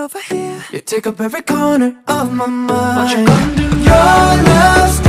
over here. You take up every corner of my mind. What you gonna do? Your love's